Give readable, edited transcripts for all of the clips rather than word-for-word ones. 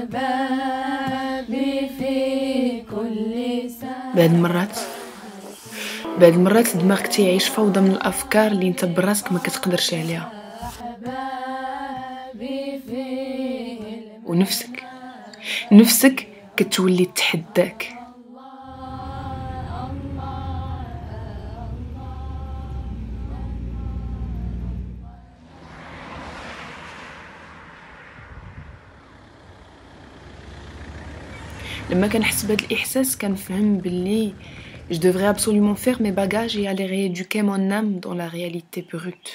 بعد المرات الدماغ كتيعيش فوضى من الافكار اللي انت براسك ما كتقدرش عليها، ونفسك كتولي تحداك. لما كنحس بهذا الاحساس كنفهم باللي je devrais absolument faire mes bagages et aller rééduquer mon âme dans la réalité brute.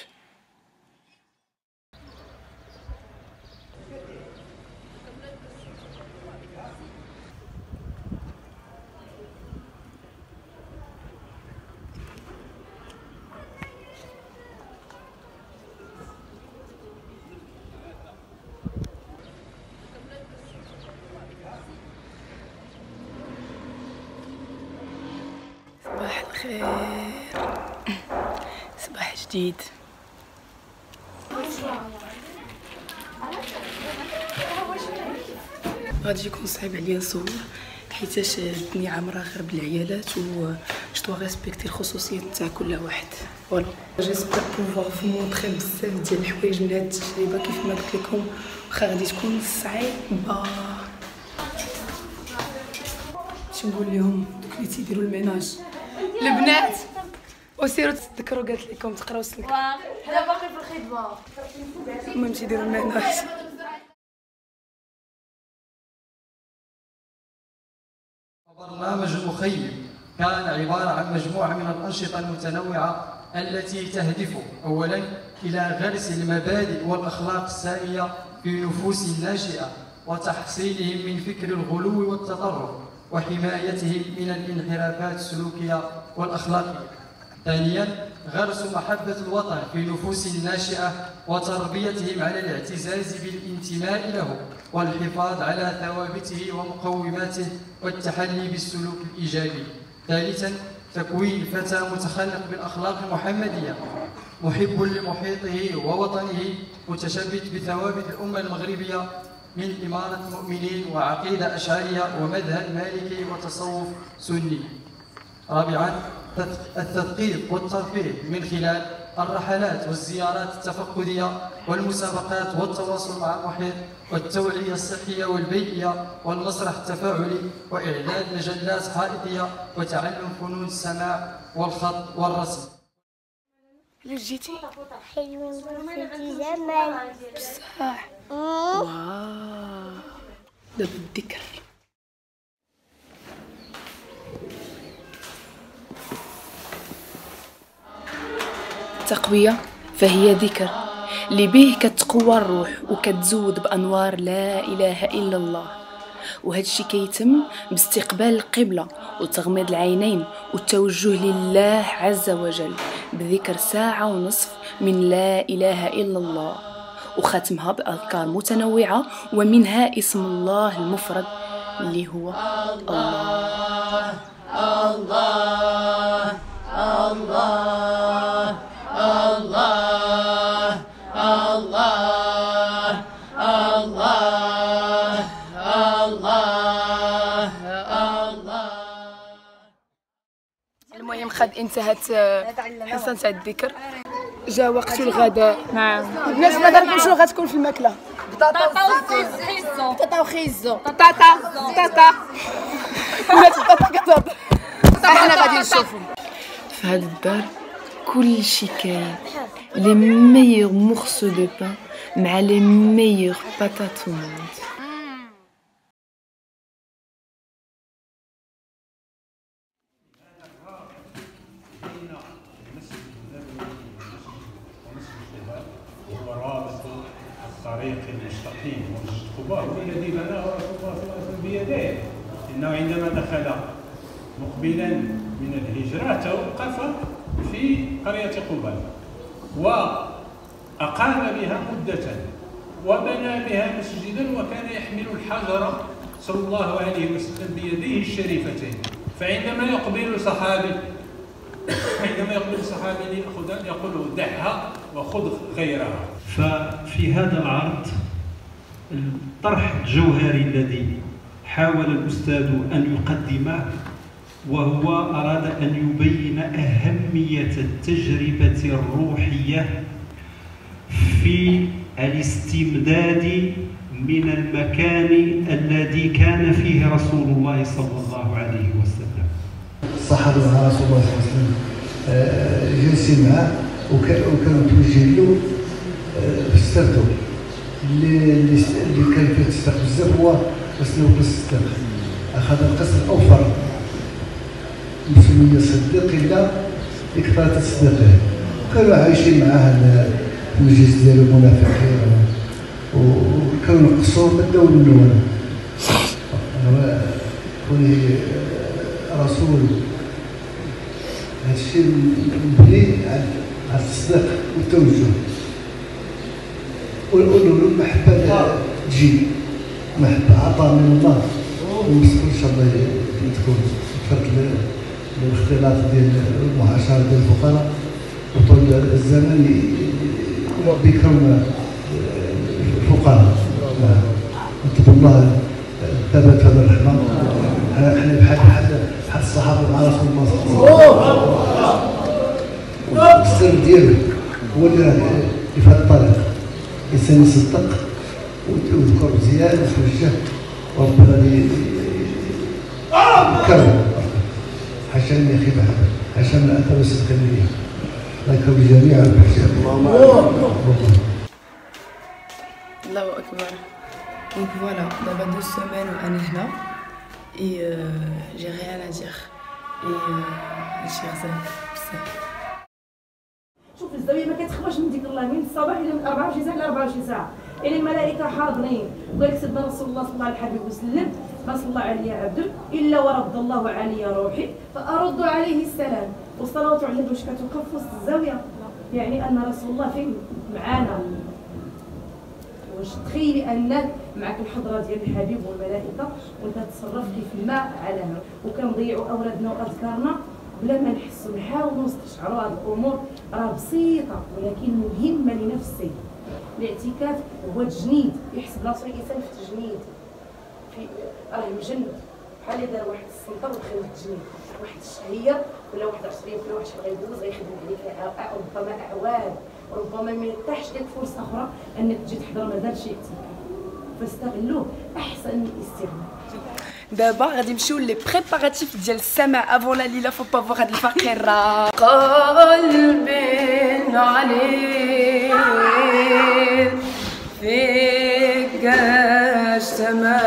خير، صباح جديد. غادي يكون صعيب عليا نصور حيتاش الدنيا عامره غير بالعيالات، و جو دو ريسبكتي الخصوصيه تاع كل واحد. فوالا جيسبر بوفوار في مونطري بزاف ديال الحوايج من هاد التجربه كيف ما قلت لكم، واخا غادي تكون صعيبه. باش نقول لهم دوك اللي تيديروا الميناج البنات وسيروا تذكروا قالت لكم تقراو السلكه، حنا باقي في الخدمه. المهم تيديروا المعناش. برنامج مخيم كان عباره عن مجموعه من الانشطه المتنوعه التي تهدف اولا الى غرس المبادئ والاخلاق الساميه في نفوس الناشئه، وتحصينهم من فكر الغلو والتطرف، وحمايتهم من الانحرافات السلوكية والأخلاقية. ثانياً، غرس محبة الوطن في نفوس الناشئة وتربيتهم على الاعتزاز بالانتماء له والحفاظ على ثوابته ومقوماته والتحلي بالسلوك الإيجابي. ثالثاً، تكوين فتى متخلق بالأخلاق المحمدية، محب لمحيطه ووطنه، متشبث بثوابت الأمة المغربية من إمارة المؤمنين وعقيدة أشعرية ومذهب مالكي وتصوف سني. رابعاً، التثقيف والترفيه من خلال الرحلات والزيارات التفقدية والمسابقات والتواصل مع المحيط والتوعية الصحية والبيئية والمسرح التفاعلي وإعداد مجلات حائطية وتعلم فنون السماع والخط والرسم. جيتي؟ حلوين سيدي جمال بصح. واو، دابا الذكر. التقوية فهي ذكر اللي به كتقوى الروح وكتزود بأنوار لا إله إلا الله، وهذا الشيء كيتم باستقبال القبلة وتغميض العينين والتوجه لله عز وجل بذكر ساعة ونصف من لا إله إلا الله، وختمها بأذكار متنوعة ومنها اسم الله المفرد اللي هو الله. الله الله الله الله الله الله الله. المهم قد انتهت حصة تاع الذكر، جا وقت الغداء. نعم الناس ما داركم شنو غتكون في الماكله؟ بطاطا وخيزو. الناس بطاطا كتهضر، حنا غادي نشوفو في هاد الدار كلشي كاين. لي ميور مورسو دو بان مع لي ميور بطاط في الموند. الطريق المستقيم ومسجد قباء هو الذي بناه رسول الله صلى الله عليه وسلم بيديه، انه عندما دخل مقبلا من الهجره توقف في قريه قباء واقام بها مده وبنى بها مسجدا، وكان يحمل الحجر صلى الله عليه وسلم بيديه الشريفتين، عندما يقبل صحابي ليأخذها يقول له دعها وخذ غيرها. ففي هذا العرض الطرح الجوهري الذي حاول الأستاذ أن يقدمه، وهو أراد أن يبين أهمية التجربة الروحية في الاستمداد من المكان الذي كان فيه رسول الله صلى الله عليه وسلم. صحابي مع رسول الله صلى الله عليه وسلم جلسي معه وكانوا متوجهين له بسترته اللي كان فيه تسترخ بزاف هو قصر القصر، أخذ القصر أوفر مسمية صديق الله لكثرة صدقه، وكانوا عايشين معاه المجلس ديالو المنافقين وكانوا نقصوا بداو من الأول كوني رسول هادشي مبني على الصدق والتوجه والمحبة تجي محبة عطاء من الله ونسكن إن شاء الله تكون فرق الاختلاط ديال المعاشرة ديال الفقراء وطول الزمن بكرم الفقراء. نطلب الله الثبات هذا الرحمة، احنا بحال الصحابة مع رسول الله صلى الله عليه وسلم. السر ديالو هو اللي راه في هذا الطريق، الانسان يصدق ويذكر مزيان ويتوجه وربنا يكرمه عشان ما يخيب حد، عشان ما أنت بس تخليه الله يكرم الجميع بالحجاب. الله أكبر. Donc voilà, d'abord 12 semaines en Anihna et j'ai rien à dire et je vais ça. شوف الزاوية ما كتخرج من ذكر الله من الصباح إلى من 24 ساعة إلى 24 ساعة، إلى الملائكة حاضرين، وقالك سيدنا رسول الله صلى الله عليه وسلم صلى الله عليه عبد إلا ورد الله علي روحي فأرد عليه السلام، والصلاة عليه واش كتوقف وسط الزاوية، يعني أن رسول الله فين معانا. واش تخيلي أنك معك الحضرة ديال الحبيب والملائكة وأنت تتصرف كيف ما علامة، وكنضيعوا أولادنا وأذكارنا بلا ما نحسوا، نحاولوا نستشعروا هذه الأمور راه بسيطة ولكن مهمة لنفسي. الاعتكاف هو تجنيد، يحسب راسو الإنسان في التجنيد، راه مجند بحال اللي دار واحد السنطر ودخل للتجنيد، واحد الشهيه ولا واحد 20 ولا واحد شي غيدوز غيخدم عليك ربما اعوام، ربما ما يتاحش لك فرصه اخرى انك تجي تحضر مازال شي اعتكاف، فاستغلوه احسن من الاستغلال. دابا غادي نمشيو لي بريباراتيف ديال السماع افون لا ليله، فو با فوغ هاد الفقير قلبي عليك فيك اجتماع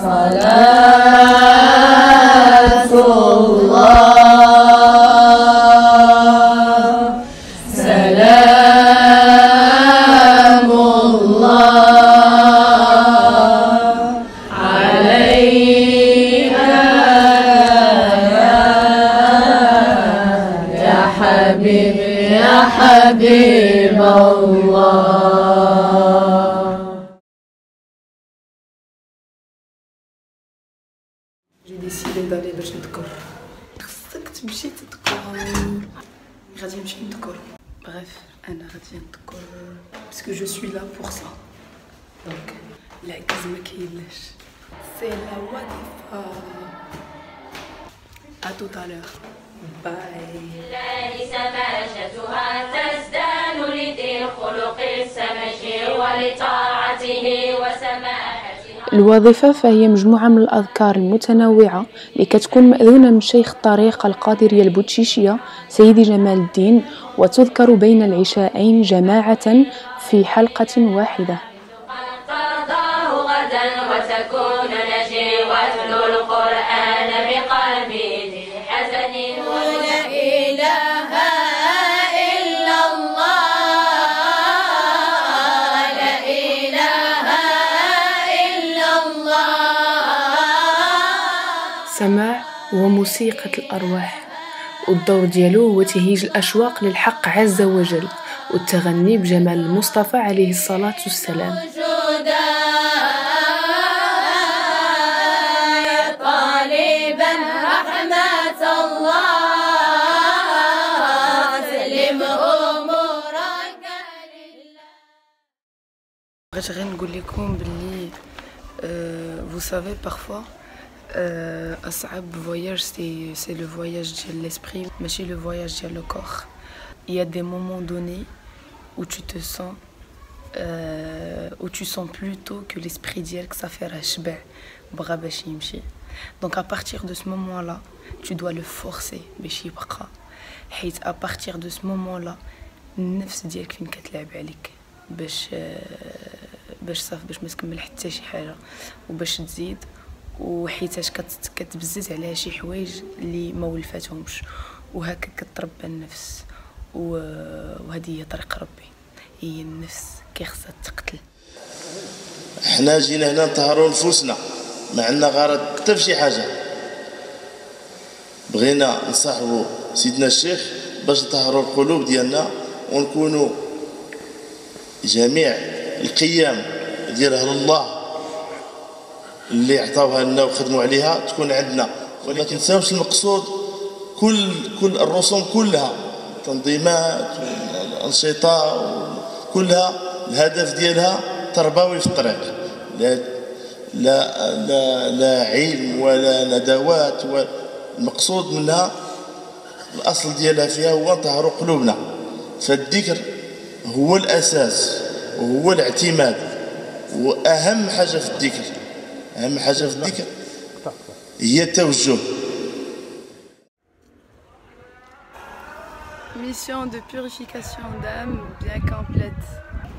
صلاة الله سلام الله عليها يا حبيب يا حبيب الله. J'ai décidé d'aller باش نذكر. خصك تمشي تذكر. غادي نمشي نذكر. Bref, أنا غادي نذكر. Parce que je suis là pour ça. Donc, العكاز ما كاينلاش. C'est la wadifa. À tout à l'heure. Bye. الوظيفة فهي مجموعة من الأذكار المتنوعة اللي كتكون مأذونة من شيخ الطريقة القادرية البوتشيشية سيدي جمال الدين، وتذكر بين العشاءين جماعة في حلقة واحدة. السماع هو موسيقى الأرواح، والدور ديالو هو تهيج الأشواق للحق عز وجل والتغني بجمال المصطفى عليه الصلاة والسلام. طالبا رحمة الله باش غير نقول لكم باللي vous savez parfois أصعب voyage c'est le voyage de l'esprit, ماشي le voyage de le corps. Il y a des moments donnés où tu te sens plutôt que l'esprit ديالك صافي راه شبع بغا باش يمشي. Donc à partir de ce moment-là, tu dois le forcer باش يبقى. حيت à partir de ce moment-là, النفس ديالك فين كتلعب عليك باش صافي باش ما تكمل حتى شي حاجه وباش تزيد وحيتاش كتبزز عليها شي حوايج اللي ما ولفاتهمش وهكا كتربى النفس وهذه هي طريق ربي. هي النفس كيخصها تقتل. حنا جينا هنا نطهروا نفوسنا، ما عندنا غرض حتى فشي حاجه، بغينا نصاحبوا سيدنا الشيخ باش نطهروا القلوب ديالنا ونكونوا جميع القيم ديال اهل الله اللي عطاوها لنا وخدموا عليها تكون عندنا، وما تنساوش المقصود. كل الرسوم كلها تنظيمات والانشطه كلها الهدف ديالها تربوي في الطريق، لا لا لا, لا علم ولا ندوات، والمقصود منها الاصل ديالها فيها هو نطهروا قلوبنا. فالذكر هو الاساس وهو الاعتماد، واهم حاجه في الذكر هي التوجه. Mission de purification d'âme bien complète.